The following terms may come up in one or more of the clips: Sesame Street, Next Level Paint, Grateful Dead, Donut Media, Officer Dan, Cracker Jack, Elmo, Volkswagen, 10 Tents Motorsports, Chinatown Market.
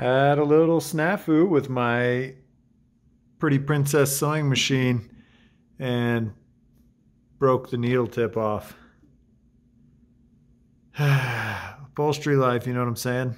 Had a little snafu with my Pretty Princess sewing machine and broke the needle tip off. Upholstery life, you know what I'm saying?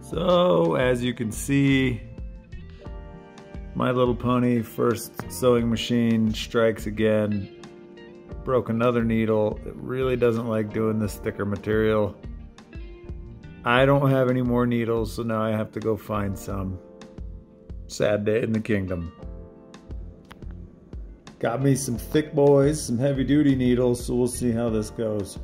So, as you can see, My Little Pony first sewing machine strikes again. Broke another needle. It really doesn't like doing this thicker material. I don't have any more needles, so now I have to go find some. Sad day in the kingdom. Got me some thick boys, some heavy duty needles, so we'll see how this goes.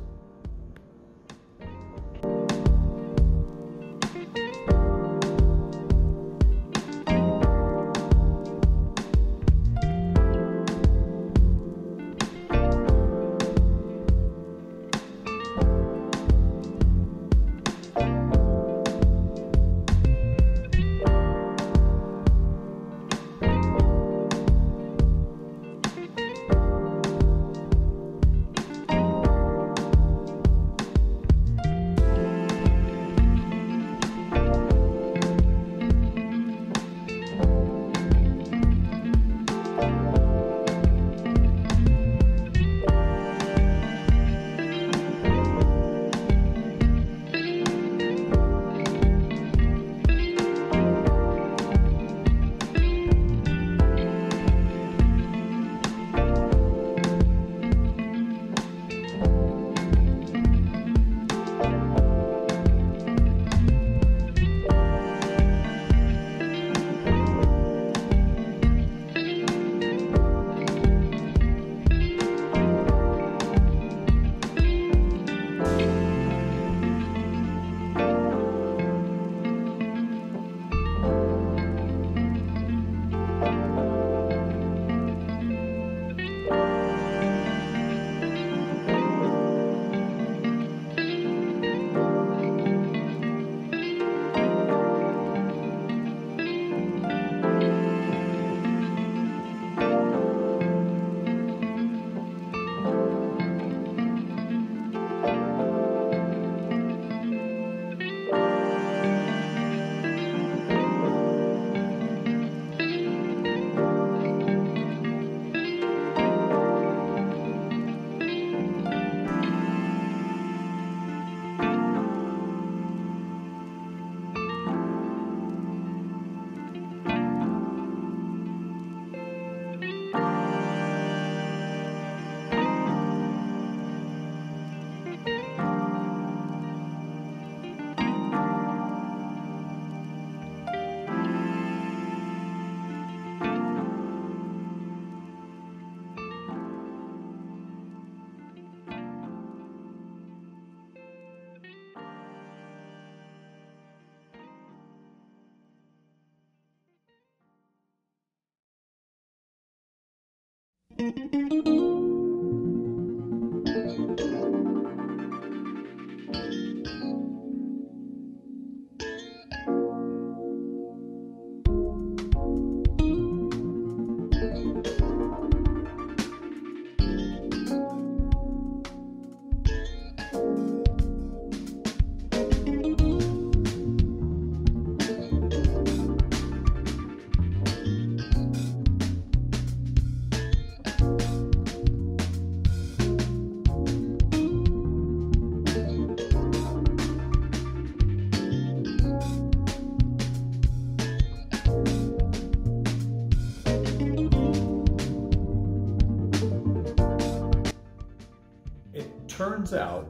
turns out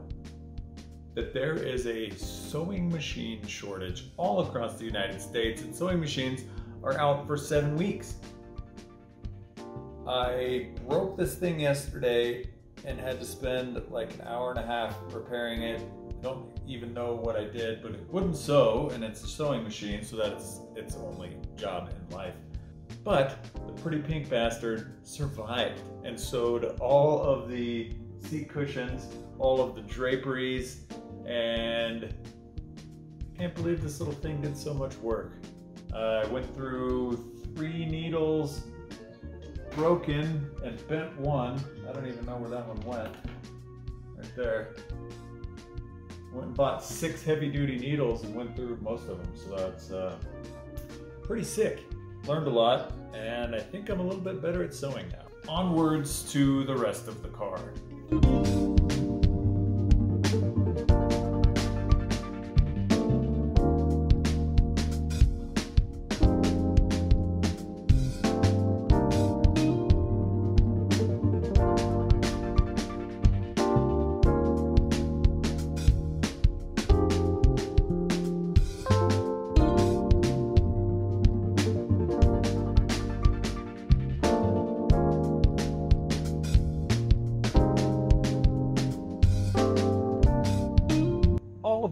that there is a sewing machine shortage all across the United States, and sewing machines are out for 7 weeks. I broke this thing yesterday and had to spend like an hour and a half repairing it. I don't even know what I did, but it wouldn't sew, and it's a sewing machine, so that's its only job in life. But the pretty pink bastard survived and sewed all of the seat cushions, all of the draperies, and I can't believe this little thing did so much work. I went through 3 needles, broken and bent one. I don't even know where that one went. Right there. Went and bought 6 heavy-duty needles and went through most of them, so that's pretty sick. Learned a lot, and I think I'm a little bit better at sewing now. Onwards to the rest of the car.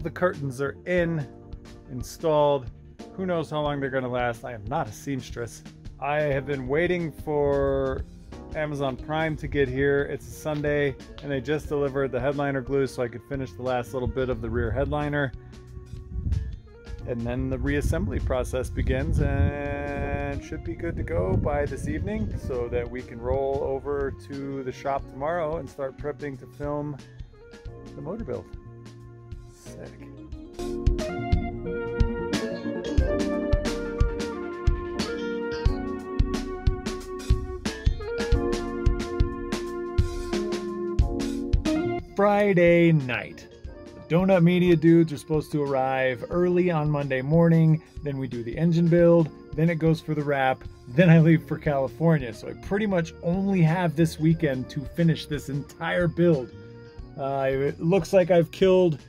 The curtains are in, installed. Who knows how long they're gonna last. I am not a seamstress. I have been waiting for Amazon Prime to get here. It's a Sunday, and they just delivered the headliner glue so I could finish the last little bit of the rear headliner. And then the reassembly process begins and should be good to go by this evening so that we can roll over to the shop tomorrow and start prepping to film the motor build. Sick. Friday night. The Donut Media dudes are supposed to arrive early on Monday morning, then we do the engine build, then it goes for the wrap, then I leave for California, so I pretty much only have this weekend to finish this entire build. It looks like I've killed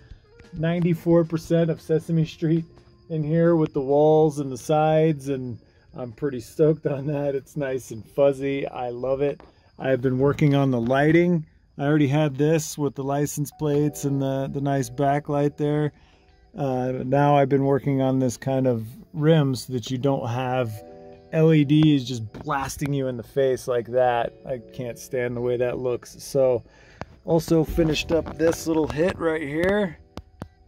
94% of Sesame Street in here with the walls and the sides, and I'm pretty stoked on that. It's nice and fuzzy. I love it. I've been working on the lighting. I already had this with the license plates and the nice backlight there. Now I've been working on this kind of rim so that you don't have LEDs just blasting you in the face like that. I can't stand the way that looks. So also finished up this little hit right here.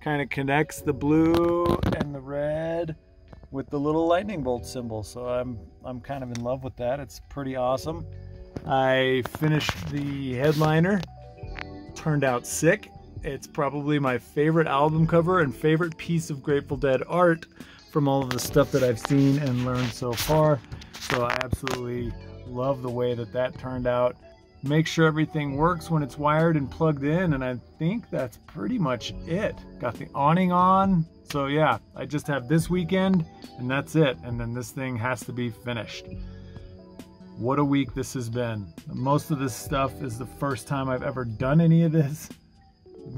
Kind of connects the blue and the red with the little lightning bolt symbol, so I'm kind of in love with that. It's pretty awesome. I finished the headliner. Turned out sick. It's probably my favorite album cover and favorite piece of Grateful Dead art from all of the stuff that I've seen and learned so far, so I absolutely love the way that that turned out. Make sure everything works when it's wired and plugged in, and I think that's pretty much it. Got the awning on, so yeah, I just have this weekend and that's it, and then this thing has to be finished. What a week this has been. Most of this stuff is the first time I've ever done any of this.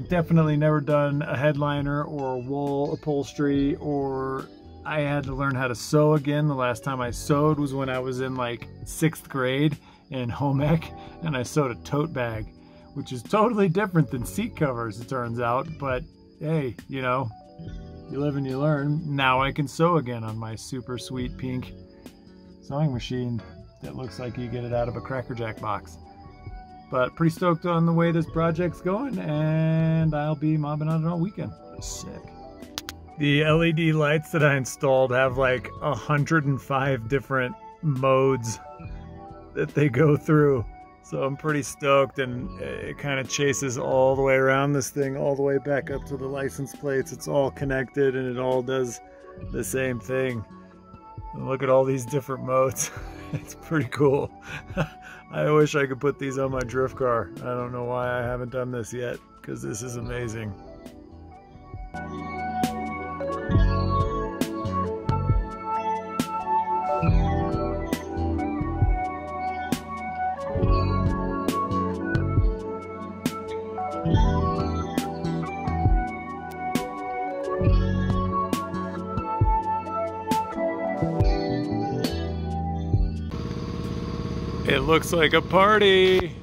Definitely never done a headliner or wool upholstery, or I had to learn how to sew again. The last time I sewed was when I was in like 6th grade in home ec, and I sewed a tote bag, which is totally different than seat covers, it turns out, but hey, you know, you live and you learn. Now I can sew again on my super sweet pink sewing machine that looks like you get it out of a Cracker Jack box. But pretty stoked on the way this project's going, and I'll be mobbing on it all weekend. Sick. The LED lights that I installed have like 105 different modes that they go through, so I'm pretty stoked, and it kind of chases all the way around this thing all the way back up to the license plates. It's all connected and it all does the same thing, and look at all these different modes. It's pretty cool. I wish I could put these on my drift car. I don't know why I haven't done this yet, because this is amazing. It looks like a party.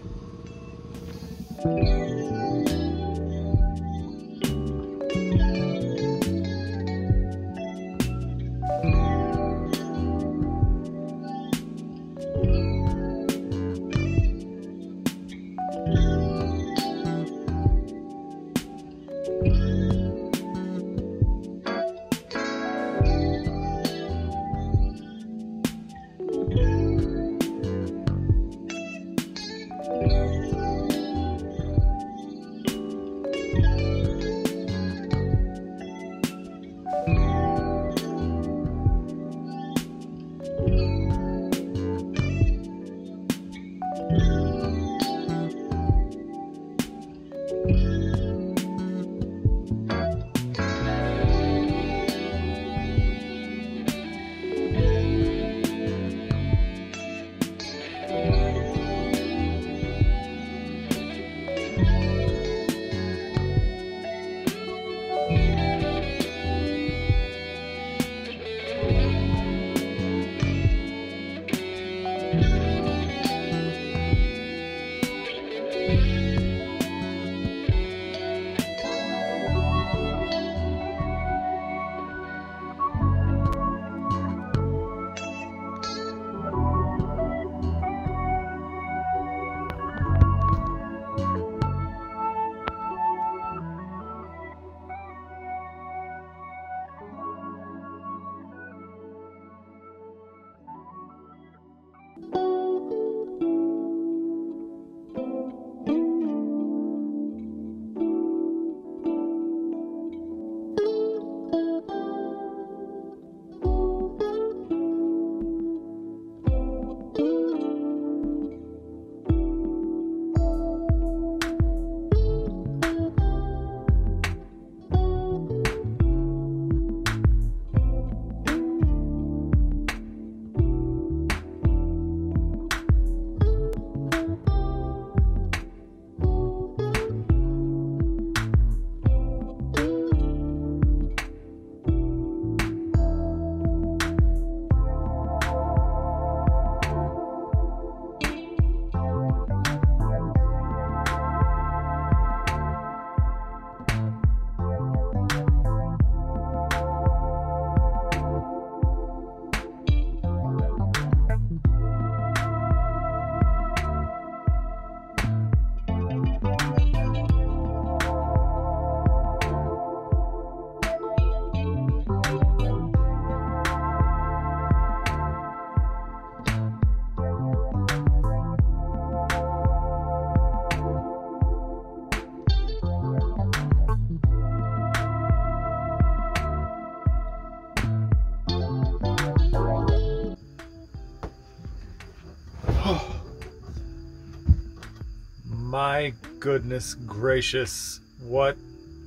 My goodness gracious, what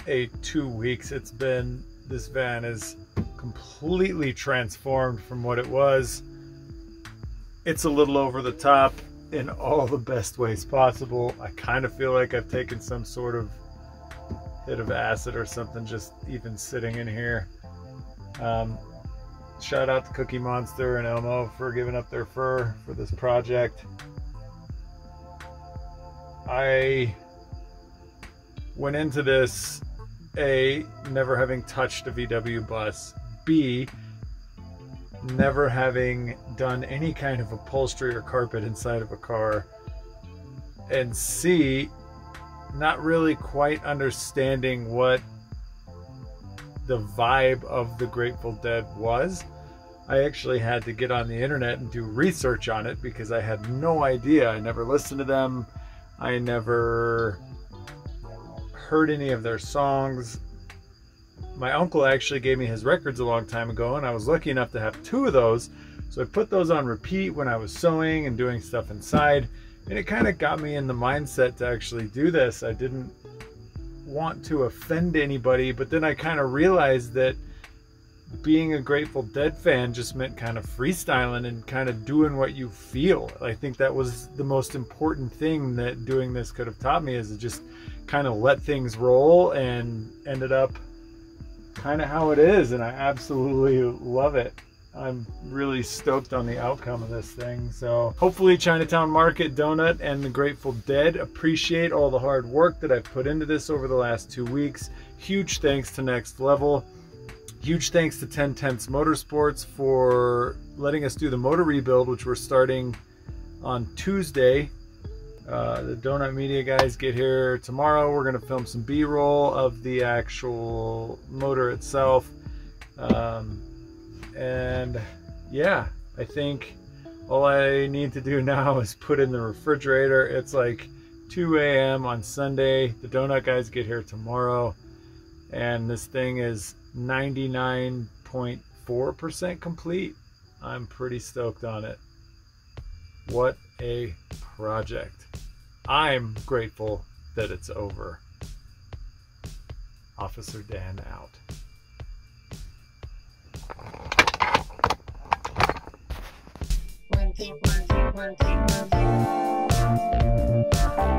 a 2 weeks it's been. This van is completely transformed from what it was. It's a little over the top in all the best ways possible. I kind of feel like I've taken some sort of hit of acid or something just even sitting in here. Shout out to Cookie Monster and Elmo for giving up their fur for this project. I went into this, A, never having touched a VW bus, B, never having done any kind of upholstery or carpet inside of a car, and C, not really quite understanding what the vibe of the Grateful Dead was. I actually had to get on the internet and do research on it because I had no idea. I never listened to them. I never heard any of their songs. My uncle actually gave me his records a long time ago, and I was lucky enough to have two of those. So I put those on repeat when I was sewing and doing stuff inside, and it kind of got me in the mindset to actually do this. I didn't want to offend anybody, but then I kind of realized that being a Grateful Dead fan just meant kind of freestyling and kind of doing what you feel. I think that was the most important thing that doing this could have taught me, is to just kind of let things roll, and ended up kind of how it is, and I absolutely love it. I'm really stoked on the outcome of this thing. So hopefully Chinatown Market, Donut, and the Grateful Dead appreciate all the hard work that I've put into this over the last 2 weeks. Huge thanks to Next Level. Huge thanks to 10 Tents Motorsports for letting us do the motor rebuild, which we're starting on Tuesday. The Donut Media guys get here tomorrow. We're going to film some B-roll of the actual motor itself. And yeah, I think all I need to do now is put in the refrigerator. It's like 2 a.m. on Sunday. The Donut guys get here tomorrow. And this thing is 99.4% complete. I'm pretty stoked on it. What a project. I'm grateful that it's over. Officer Dan out. One, two, one, two, one, two, one, two.